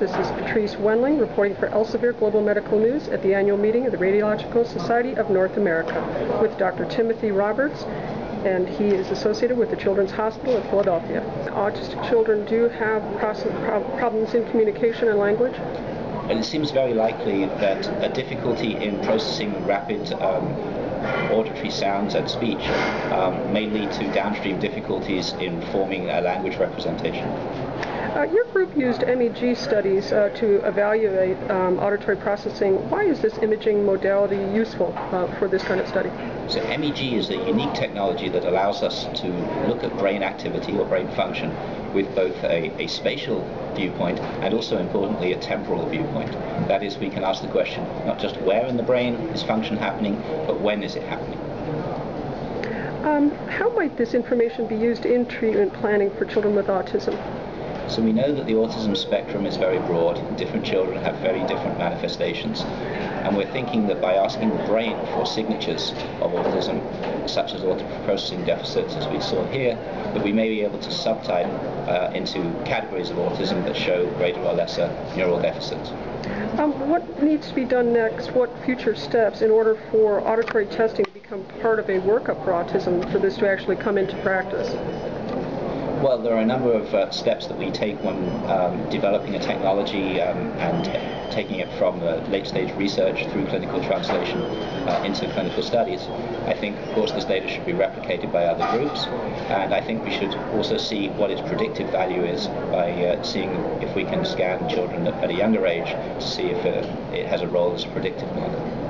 This is Patrice Wendling reporting for Elsevier Global Medical News at the annual meeting of the Radiological Society of North America with Dr. Timothy Roberts, and he is associated with the Children's Hospital of Philadelphia. Autistic children do have problems in communication and language. And it seems very likely that a difficulty in processing rapid auditory sounds and speech may lead to downstream difficulties in forming a language representation. Your group used MEG studies to evaluate auditory processing. Why is this imaging modality useful for this kind of study? So MEG is a unique technology that allows us to look at brain activity or brain function with both a spatial viewpoint and also, importantly, a temporal viewpoint. That is, we can ask the question not just where in the brain is function happening, but when is it happening. How might this information be used in treatment planning for children with autism? So we know that the autism spectrum is very broad. Different children have very different manifestations. And we're thinking that by asking the brain for signatures of autism, such as auditory processing deficits, as we saw here, that we may be able to subtype into categories of autism that show greater or lesser neural deficits. What needs to be done next? What future steps in order for auditory testing to become part of a workup for autism, for this to actually come into practice? Well, there are a number of steps that we take when developing a technology and taking it from late-stage research through clinical translation into clinical studies. I think, of course, this data should be replicated by other groups, and I think we should also see what its predictive value is by seeing if we can scan children at a younger age to see if it has a role as a predictive model.